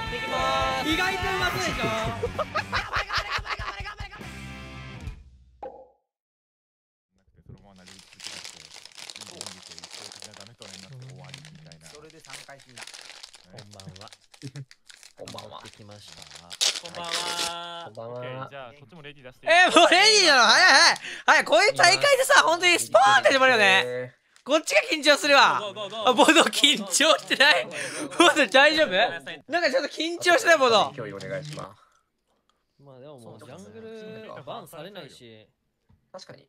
やっていきまーす。意外とうまそうでしょ。それで3回死んだ。こんばんは。こんばんは。来ました。こんばんは。こんばんは。じゃあこっちもレディ出して。もうレディなの。早い。こういう大会でさ、本当にスパーンって始まるよね。こっちが緊張するわ。あ、ボド緊張してない。ボド大丈夫？なんかちょっと緊張してないボド。今日お願いします。まあでももうジャングルバンされないし。確かに。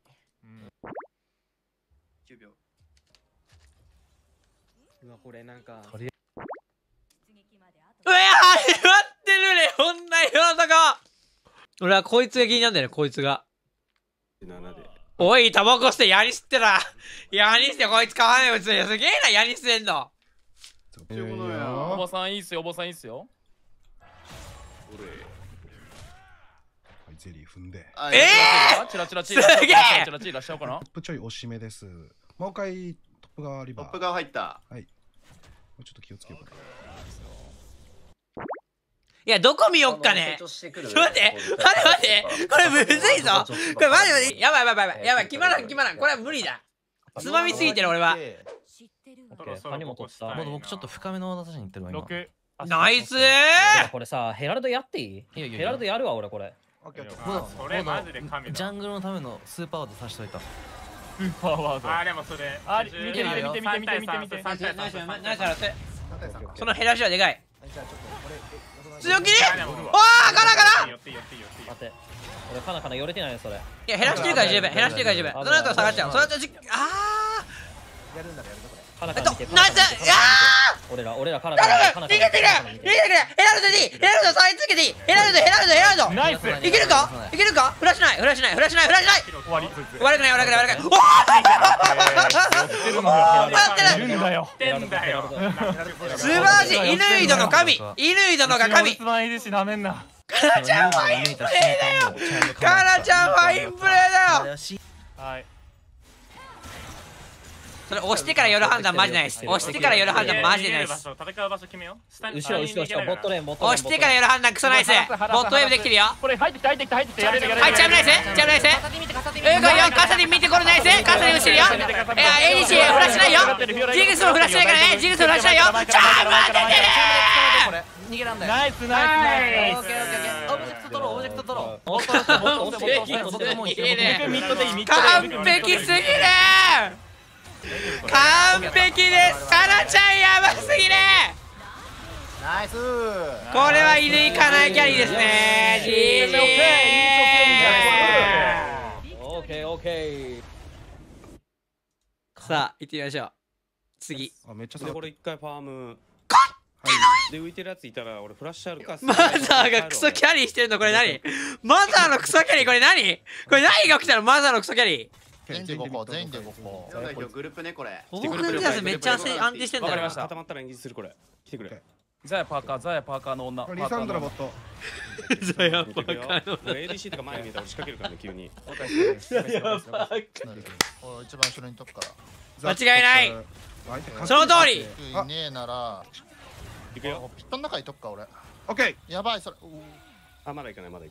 9秒。うわ、これなんかうわー、始まってるね。こんな色のとこ。俺はこいつが気になるんだよね。こいつが7でおい、タバコ吸ってヤニ吸ってな。ヤニ吸ってこいつ買わないよ、すげえな、ヤニ吸えんの。おばさんいいっすよ、おばさんいいっすよ。ゼリー踏んで。チラチラチラチラチラチラしちゃおうかな。トップちょいおしめです。もう一回トップ側リバー。トップ側入った。はい。ちょっと気をつけようかな。いや、どこ見よっかね。ちょっと待って、待って、これむずいぞ。これマジで、やばい、決まらん、これは無理だ。つまみすぎてる、俺は。僕ちょっと深めの私にいってるわ、今。ナイス。これさ、ヘラルドやっていい？ヘラルドやるわ、俺これ。それマジで神だ。ジャングルのためのスーパーワードさしといた。スーパーワード。あ、でもそれ。あ、見て。そのヘラルドはでかい。強気に。おー、カナ。待て、俺カナ寄れてないよ、それ。いや、減らしてるから十分、減らしてるから十分。その後探しちゃう。その後ああ。やるんだ、やるんだ、これ。ナイス。俺らカナ。逃げてくれ。ヘラルドサインつけていい。ヘラルド。ナイス。いけるか。フラッシュない。悪くない。おお。やってるんだよ。素晴らしい。乾井戸のが神。カナちゃんファインプレーだよ。はい。それ押してから夜判断マジないです。戦う場所決めよ。後ろボットレーン。押してから夜判断クソナイス。ボットウェーブできてるよ。これ入ってきた。はい、チャムナイス。カサディ見てこれナイス。カサディ後ろよ。ADC フラッシュないよ。ジグスもフラッシュないからね。チャムナイス。ナイス。オブジェクト取ろう。完璧すぎる。完璧です。カナちゃんやばすぎる。ナイス。これは犬いかないキャリーですね。オーケー。さあ行ってみましょう。次めっちゃこれ一回ファームで浮いてるやついたら俺フラッシュあるか。マザーがクソキャリーしてるの。これ何？マザーのクソキャリー、これ何？これ何が起きたの？マザーのクソキャリー全員で5個。グループね、これ。オープンクラスめっちゃ安定してんだよ。わかりました。固まったら演技する、これ。来てくれ。ザヤパーカーの女。リサンドラボット。ザヤパーカーの女。ADC とか前に見えたら仕掛けるからね、急に。ザヤパーカー。一番後ろにとくから。間違いない。その通り。いねえなら。行くよ。ピットの中にとくか、俺。オッケー。やばい、それ。あ、まだ行かない。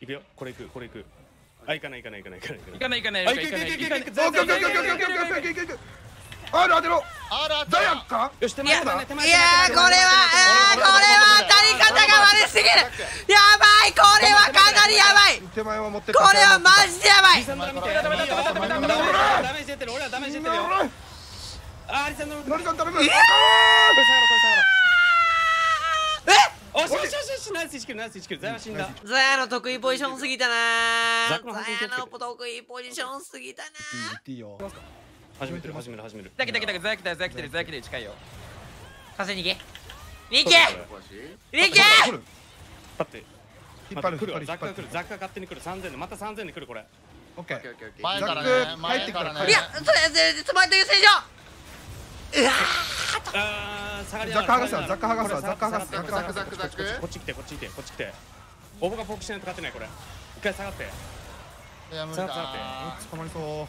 行くよ、これ行く。行かない。これは当たり方が悪すぎる。やばい、これはかなりやばい。これはマジでやばい。ダメージ出てる。おしナイス1キル。ザヤの得意ポジションすぎたな。始める。ザヤ来てる。近いよ。風逃げ。引っ張る。ザクが勝手に来る。3000でまた3000で来る、これ。オッケー。前からね。いや、つまりという正常。うわ。ザク剥がす。こっち来て。ボボがポークしないと勝てない、これ。一回下がって。捕まりそう。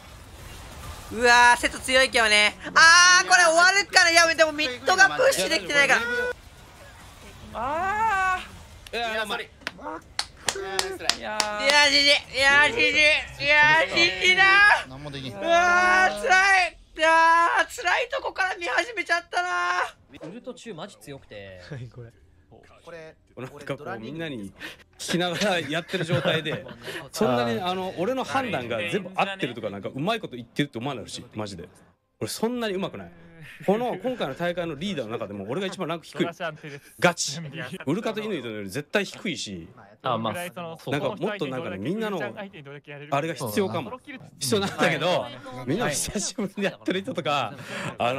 うわー、セット強いけどね。あー、これ終わるから。やめてもミッドがプッシュできてないから。あー、いやー、GG だー。うわー、つらい。いやー、つらいとこから見始めちゃったなー。ウルト中マジ強くて。これなんかこうみんなに聞きながらやってる状態でそんなに俺の判断が全部合ってるとかなんかうまいこと言ってるって思わないし、マジで俺そんなにうまくない。この今回の大会のリーダーの中でも俺が一番ランク低い、ガチ。ウルカとイヌイトより絶対低いし、なんかもっとなんかね、みんなのあれが必要かも、必要なんだけど、みんな久しぶりにやってる人とか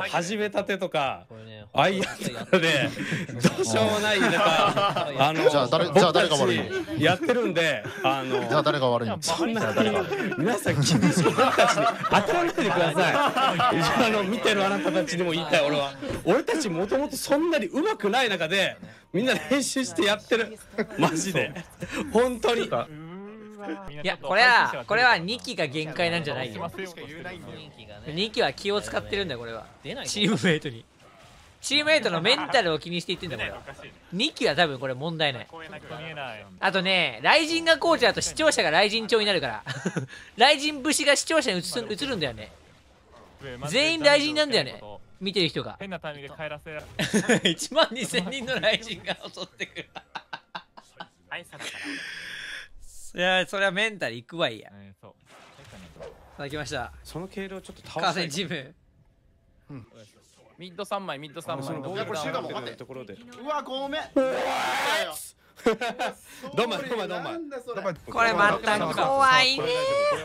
始めたてとかアイアンとかでどうしようもないなんか僕たちやってるんで、そんなに皆さん厳しく僕たちに当たらないでください。見てるあなたたちにも言いたい。俺は俺たちもともとそんなにうまくない中でみんな練習してやってる、マジで本当に。いや、これは2期が限界なんじゃないよ。2期は気を使ってるんだ。これはチームメイトに、チームメイトのメンタルを気にしていってんだ。これは2期は多分これ問題ない。あとね、雷神がコーチだと視聴者が雷神調になるから雷神節が視聴者に移るんだよね。全員雷神なんだよね、見てる人が。1万2000人の雷神が襲ってくるいや、それはメンタルいくわ。いや、さあ来ました。その軽量ちょっと倒せないジム。ミッド3枚、ミッド3枚。これシュートも待ってところで。うわ、ごめん。どうも。これまた怖いね。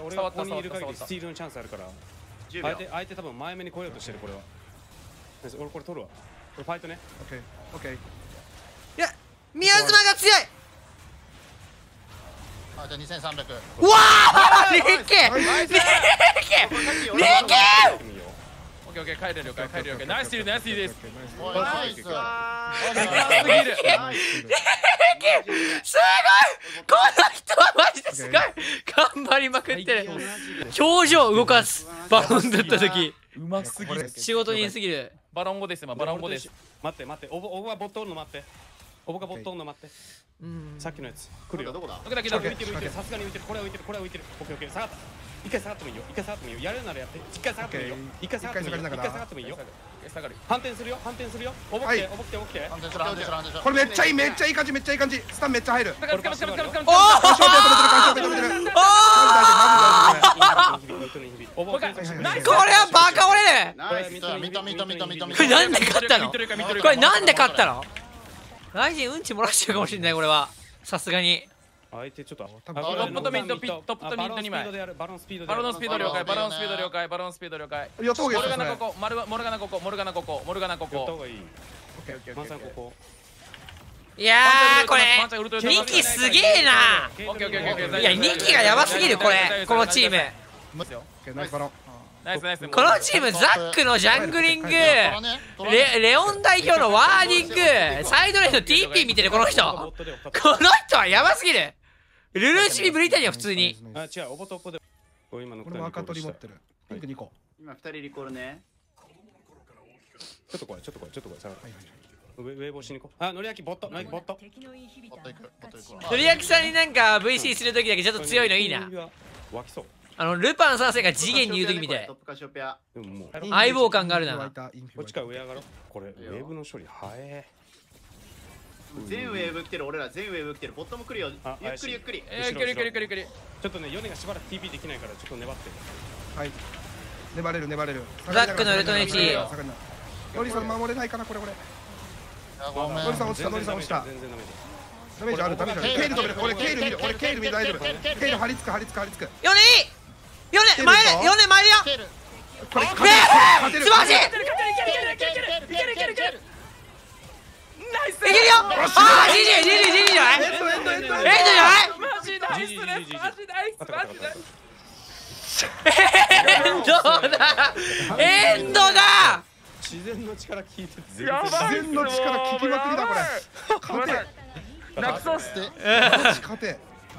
俺がここにいる限りスティールのチャンスあるから。相手多分前目に来ようとしてる。これは俺これ取るわ。これファイトね。オッケー。いや、宮妻が強い。あ、じゃあ2300。うわー、レッケーオッケー、帰れるよ、帰れるよ。ナイスディール、ナイスディールです。ナイスすごい。この人はマジですごい頑張りまくってる。表情動かす。バロンだった時うますぎる、仕事人すぎる。バロン5です。今バロン5です。待って、オブがボットおるの待って。オブがボットおるの待って。さっきのやつ来るよ。どこだ浮いてる。さすがに浮いてる。これは浮いてる。オッケー、下がった。一回下がってもいいよ。やれるならやって。一回下がってもいいよ。下がる。反転するよ。おぼきて。これめっちゃいい感じ。スタンめっちゃ入る。これはバカ折れる。なんで勝ったの？大臣うんち漏らしてるかもしれない。これはさすがに。相手ちょっとトップとミッド、2枚。バロンスピード了解。モルガナここ。いやー、これ2期すげえな。いや、2期がやばすぎる。これこのチーム、このチーム、ザックのジャングリング、レオン代表のワーディング、サイドレフト TP 見てるこの人。この人はやばすぎる。ルルーシビブリタニア普通に。あ、違う、オボトップで。俺も赤取り持ってる。ピンク2個。今2人リコールね。ちょっと怖い。ウェーブをしに行こう。あ、のりあきボット。のりあきさんになんか VC するときだけちょっと強いのいいな。湧きそう。ルパン三世が次元に言うときみたい。相棒感があるな。こっちから上上がろう。これウェーブの処理早え。全ウェーブ来てる。俺ら全ウェーブ来てる。ボットも来るよ。ゆっくり。ちょっとね、ヨネがしばらく TP できないからちょっと粘って。はい。粘れる。ザックのウルトネチ。ノリさん守れないかなこれ。ノリさん落ちた。ダメージある。ケイル見る。大丈夫。ケイル張り付く。ヨネ前だよ。素晴らしい。いける。いけるよ。ああ、GGじゃない？エンドだ。自然の力効きまくりだこれ。勝て。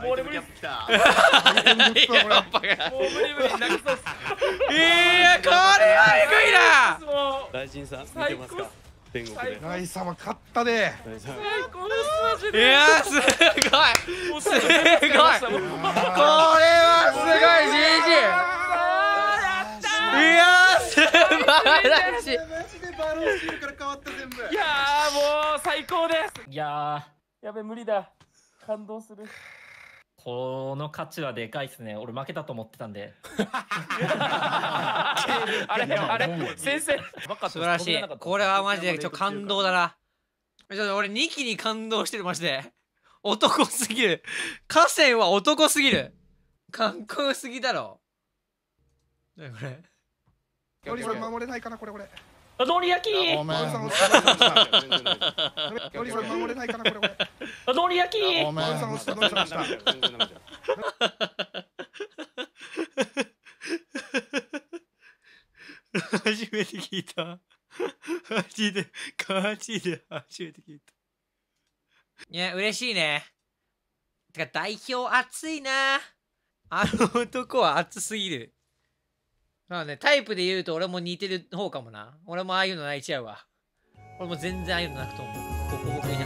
もう俺無理っす。もう無理泣きそうっす。これはエグいな。大臣さん見てますか。天国で大様勝ったで。いやすごいすごい。これはすごい GG。いや素晴らしい。マジでバローシールから変わった全部。いやもう最高です。いややべ無理だ。感動する。この価値はでかいですね。俺負けたと思ってたんで。あれあれ先生。素晴らしい。これはマジでちょっと感動だな。ちょっと俺2期に感動してるマジで。男すぎる。河川は男すぎる。かっこよすぎだろ。何これ。ノリさん守れないかなこれこれ。ノリ焼き。ノリさん守れないかなこれこれ。ノリ焼き。ノリさん落ちたノリさん落ちた。初めて聞いた。ガチで初めて聞いた。いや嬉しいね。てか代表熱いな。あの男は熱すぎる。なので、タイプで言うと俺も似てる方かもな。俺もああいうの泣いちゃうわ。俺も全然ああいうの泣くと思う。ボコボコになる。